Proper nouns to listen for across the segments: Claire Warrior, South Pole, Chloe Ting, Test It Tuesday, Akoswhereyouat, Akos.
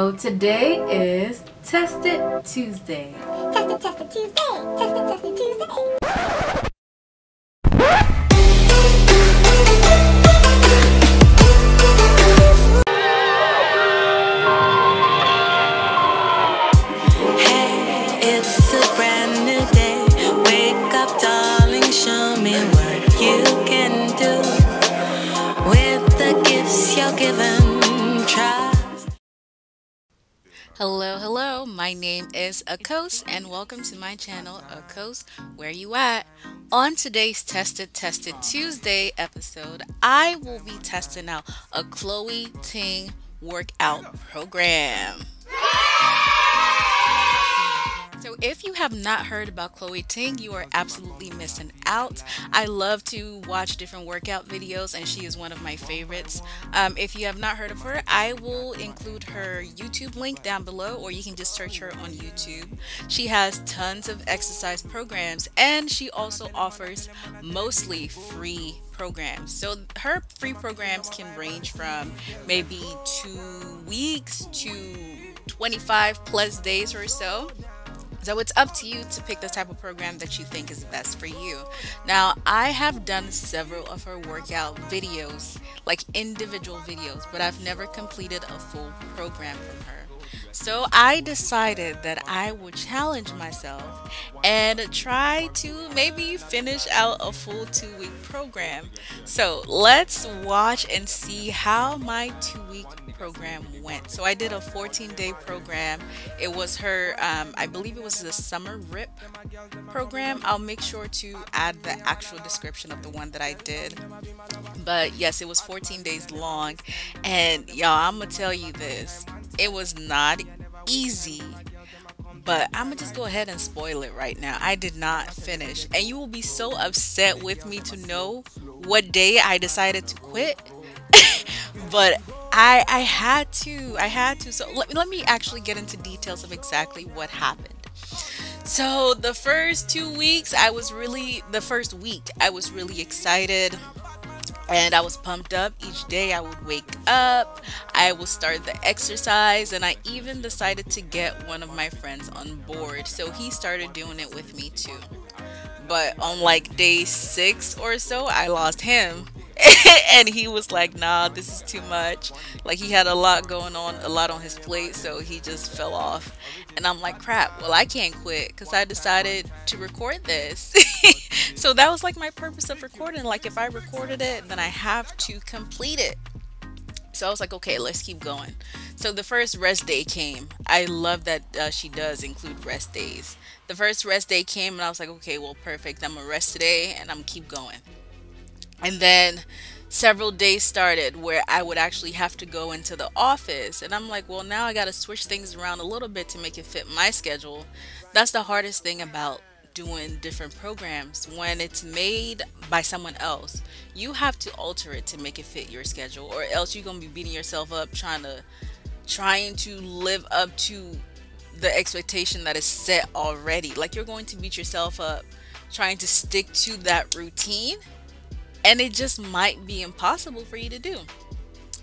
So today is Test It Tuesday. Test it, test it Tuesday. Test it, test it Tuesday. Hello, my name is Akos and welcome to my channel, Akos, Where You At? On today's Test It Tuesday episode, I will be testing out a Chloe Ting workout program. So if you have not heard about Chloe Ting, you are absolutely missing out. I love to watch different workout videos and she is one of my favorites. If you have not heard of her, I will include her YouTube link down below, or you can just search her on YouTube. She has tons of exercise programs and she also offers mostly free programs. So her free programs can range from maybe 2 weeks to 25 plus days or so. So it's up to you to pick the type of program that you think is best for you. Now, I have done several of her workout videos, like individual videos, but I've never completed a full program from her. So I decided that I would challenge myself and try to maybe finish out a full 2-week program. So let's watch and see how my 2-week program went. So I did a 14-day program. It was her, I believe it was the summer rip program. I'll make sure to add the actual description of the one that I did. But yes, it was 14 days long. And y'all, I'm gonna tell you this. It was not easy, but I'm gonna just go ahead and spoil it right now. I did not finish, and you will be so upset with me to know what day I decided to quit. But I had to. So let me actually get into details of exactly what happened. So the first 2 weeks, the first week I was really excited. And I was pumped up. Each day I would wake up, I would start the exercise, and I even decided to get one of my friends on board. So he started doing it with me too. But on like day 6 or so, I lost him. And he was like, nah, this is too much. Like, he had a lot going on, a lot on his plate, so he just fell off. And I'm like, crap, well, I can't quit because I decided to record this. So that was like my purpose of recording. Like, if I recorded it, then I have to complete it. So I was like, okay, let's keep going. So the first rest day came. I love that she does include rest days. The first rest day came and I was like, okay, well, perfect. I'm gonna rest today and I'm gonna keep going. And then several days started where I would actually have to go into the office. And I'm like, well, now I got to switch things around a little bit to make it fit my schedule. That's the hardest thing about doing different programs. When it's made by someone else, you have to alter it to make it fit your schedule, or else you're going to be beating yourself up trying to live up to the expectation that is set already. Like, you're going to beat yourself up trying to stick to that routine. And it just might be impossible for you to do.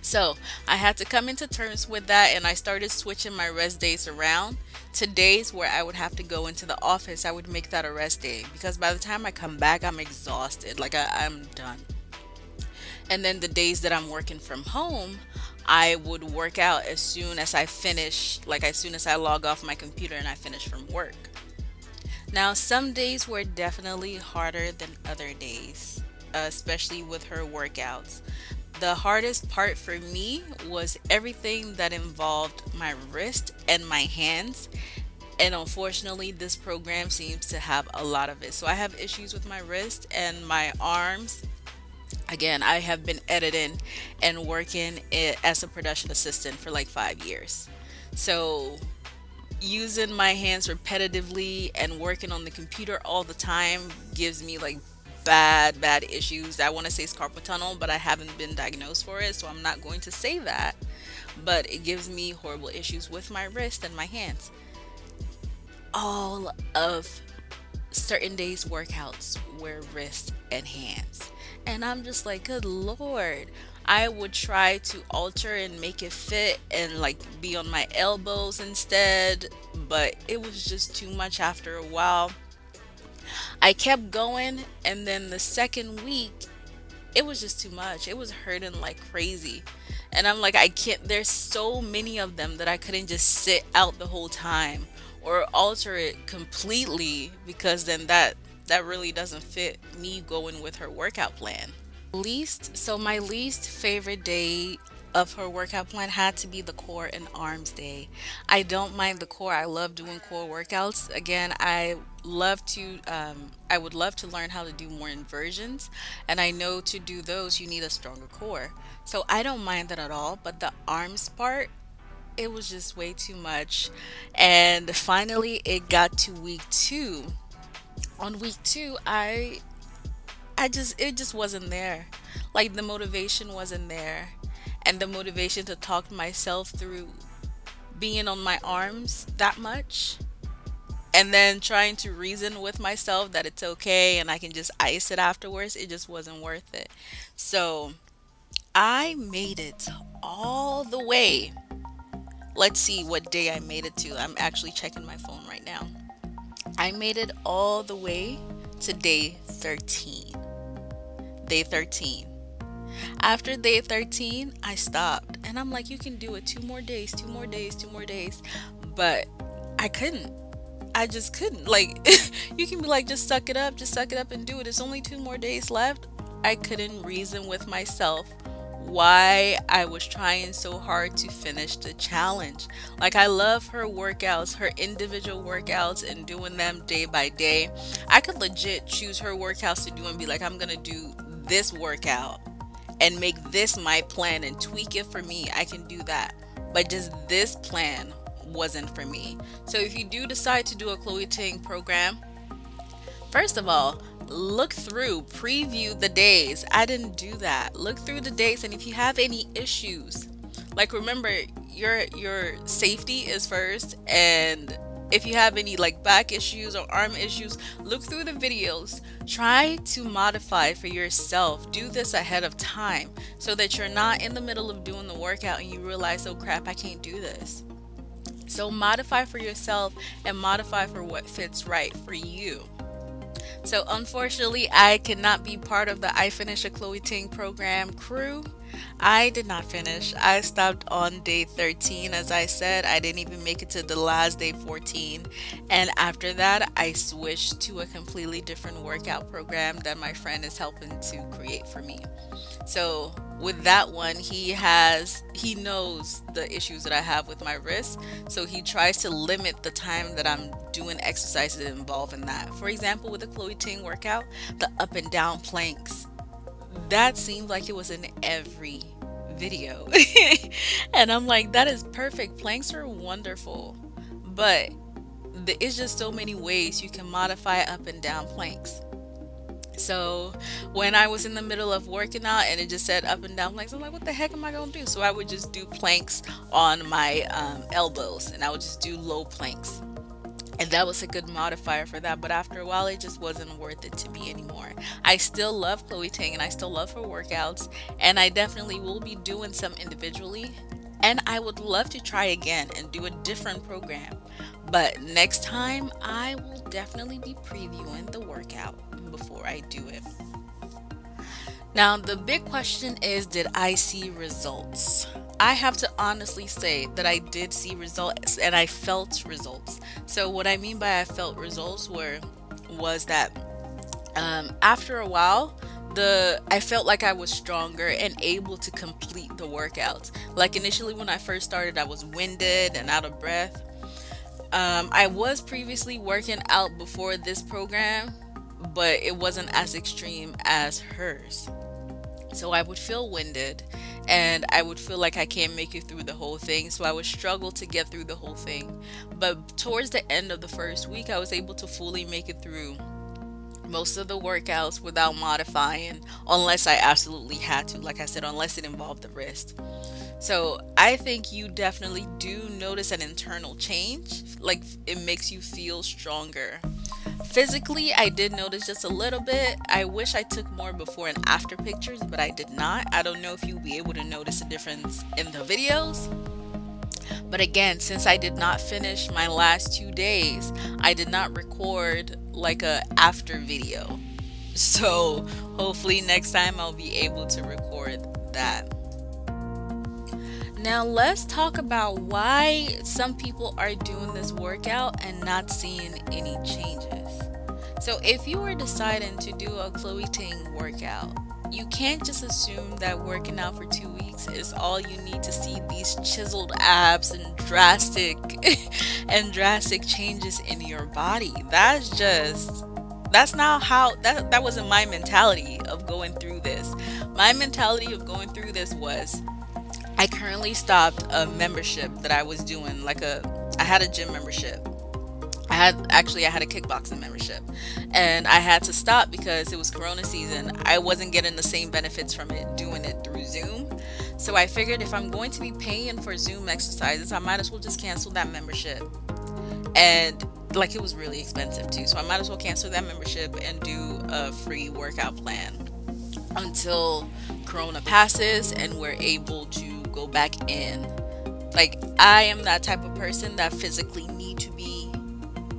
So I had to come into terms with that, and I started switching my rest days around to days where I would have to go into the office. I would make that a rest day because by the time I come back, I'm exhausted. Like, I'm done. And then the days that I'm working from home, I would work out as soon as I finish, like as soon as I log off my computer and I finish from work. Now, some days were definitely harder than other days. Especially with her workouts. The hardest part for me was everything that involved my wrist and my hands. And unfortunately, this program seems to have a lot of it. So I have issues with my wrist and my arms. Again, I have been editing and working as a production assistant for like 5 years. So using my hands repetitively and working on the computer all the time gives me like bad issues. I want to say it's carpal tunnel, but I haven't been diagnosed for it, so I'm not going to say that. But it gives me horrible issues with my wrist and my hands. All of certain days workouts were wrist and hands, And I'm just like, good Lord. I would try to alter and make it fit and like be on my elbows instead, but it was just too much after a while. I kept going, and then the second week it was just too much. It was hurting like crazy, and I'm like, I can't. There's so many of them that I couldn't just sit out the whole time or alter it completely, because then that really doesn't fit me going with her workout plan. My least favorite day of her workout plan had to be the core and arms day. I don't mind the core. I love doing core workouts. Again, I would love to learn how to do more inversions, and I know to do those you need a stronger core, so I don't mind that at all. But the arms part, it was just way too much. And finally it got to week two. On week two, it just wasn't there. Like, the motivation wasn't there, and the motivation to talk myself through being on my arms that much, and then trying to reason with myself that it's okay and I can just ice it afterwards, it just wasn't worth it. So I made it all the way. Let's see what day I made it to. I'm actually checking my phone right now. I made it all the way to day 13. Day 13. After day 13, I stopped, and I'm like, you can do it 2 more days, 2 more days, 2 more days. But I couldn't. I just couldn't. Like, you can be like, just suck it up and do it. It's only 2 more days left. I couldn't reason with myself why I was trying so hard to finish the challenge. Like, I love her workouts, her individual workouts, and doing them day by day. I could legit choose her workouts to do and be like, I'm gonna do this workout and make this my plan and tweak it for me. I can do that. But just this plan wasn't for me. So if you do decide to do a Chloe Ting program, first of all, look through, preview the days. I didn't do that. Look through the days, and if you have any issues, like, remember your safety is first, and if you have any like back issues or arm issues, look through the videos. Try to modify for yourself. Do this ahead of time so that you're not in the middle of doing the workout and you realize, oh crap, I can't do this. So modify for yourself and modify for what fits right for you. So unfortunately, I cannot be part of the I Finish a Chloe Ting program crew. I did not finish. I stopped on day 13. As I said, I didn't even make it to the last day 14. And after that, I switched to a completely different workout program that my friend is helping to create for me. So with that one, he knows the issues that I have with my wrist, so he tries to limit the time that I'm doing exercises involved in that. For example, with the Chloe Ting workout, the up and down planks, that seemed like it was in every video. And I'm like, that is perfect. Planks are wonderful, but it's just so many ways you can modify up and down planks. So when I was in the middle of working out and it just said up and down planks, I'm like, what the heck am I gonna do? So I would just do planks on my elbows, and I would just do low planks, and that was a good modifier for that. But after a while, it just wasn't worth it to me anymore. I still love Chloe Ting, and I still love her workouts, and I definitely will be doing some individually, and I would love to try again and do a different program. But next time, I will definitely be previewing the workout before I do it. Now, the big question is, did I see results? I have to honestly say that I did see results, and I felt results. So what I mean by I felt results was that after a while, I felt like I was stronger and able to complete the workouts. Like, initially when I first started, I was winded and out of breath. I was previously working out before this program, but it wasn't as extreme as hers. So I would feel winded, and I would feel like I can't make it through the whole thing, so I would struggle to get through the whole thing. But towards the end of the first week, I was able to fully make it through most of the workouts without modifying, unless I absolutely had to, like I said, unless it involved the wrist. So I think you definitely do notice an internal change. Like, it makes you feel stronger. Physically, I did notice just a little bit. I wish I took more before and after pictures, but I did not. I don't know if you'll be able to notice a difference in the videos. But again, since I did not finish my last 2 days, I did not record like an after video. So hopefully next time I'll be able to record that. Now let's talk about why some people are doing this workout and not seeing any changes. So if you are deciding to do a Chloe Ting workout, you can't just assume that working out for 2 weeks is all you need to see these chiseled abs and drastic and drastic changes in your body. That's not how, that wasn't my mentality of going through this. My mentality of going through this was, I currently stopped a membership that I was doing, like I had a gym membership. I had a kickboxing membership, and I had to stop because it was Corona season. I wasn't getting the same benefits from it doing it through Zoom. So I figured if I'm going to be paying for Zoom exercises, I might as well just cancel that membership. And like, it was really expensive too, so I might as well cancel that membership and do a free workout plan until Corona passes and we're able to go back in. Like, I am that type of person that physically need to be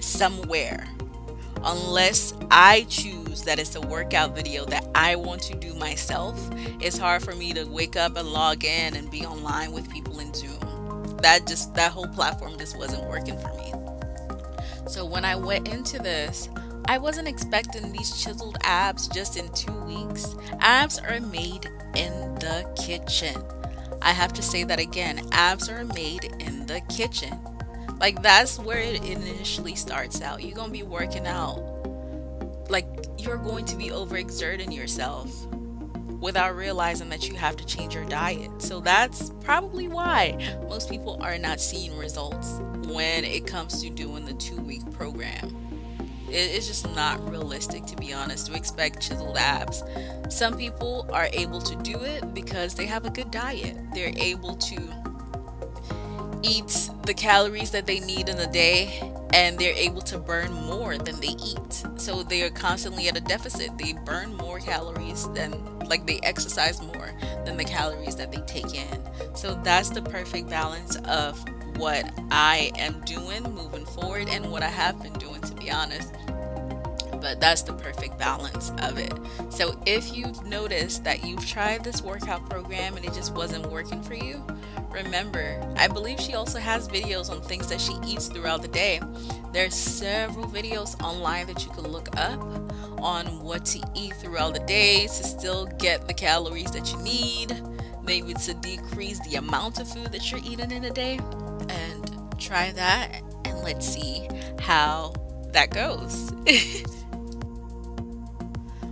somewhere unless I choose that it's a workout video that I want to do myself. It's hard for me to wake up and log in and be online with people in Zoom. That whole platform just wasn't working for me. So when I went into this, I wasn't expecting these chiseled abs just in 2 weeks. Abs are made in the kitchen. I have to say that again, abs are made in the kitchen. Like, that's where it initially starts out. You're going to be working out. Like, you're going to be overexerting yourself without realizing that you have to change your diet. So that's probably why most people are not seeing results when it comes to doing the 2 week program. It's just not realistic, to be honest, to expect chiseled abs. Some people are able to do it because they have a good diet. They're able to eat the calories that they need in the day, and they're able to burn more than they eat. So they are constantly at a deficit. They burn more calories than, like, they exercise more than the calories that they take in. So that's the perfect balance of what I am doing moving forward and what I have been doing, to be honest. But that's the perfect balance of it. So if you've noticed that you've tried this workout program and it just wasn't working for you, remember, I believe she also has videos on things that she eats throughout the day. There's several videos online that you can look up on what to eat throughout the day to still get the calories that you need, maybe to decrease the amount of food that you're eating in a day, and try that and let's see how that goes.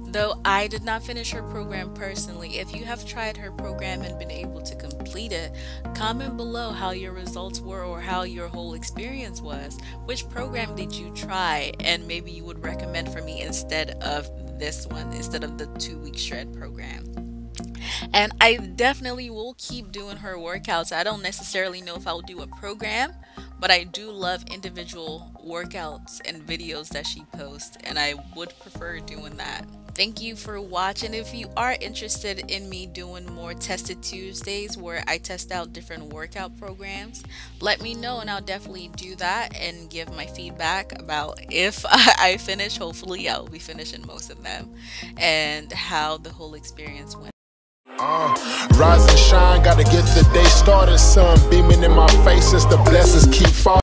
Though I did not finish her program personally, if you have tried her program and been able to complete it, comment below how your results were or how your whole experience was. Which program did you try, and maybe you would recommend for me instead of this one, instead of the 2 week shred program. And I definitely will keep doing her workouts. I don't necessarily know if I'll do a program, but I do love individual workouts and videos that she posts, and I would prefer doing that. Thank you for watching. If you are interested in me doing more Test It Tuesdays where I test out different workout programs, let me know and I'll definitely do that and give my feedback about if I finish. Hopefully I'll be finishing most of them, and how the whole experience went. Rise and shine, gotta get the day started, sun beaming in my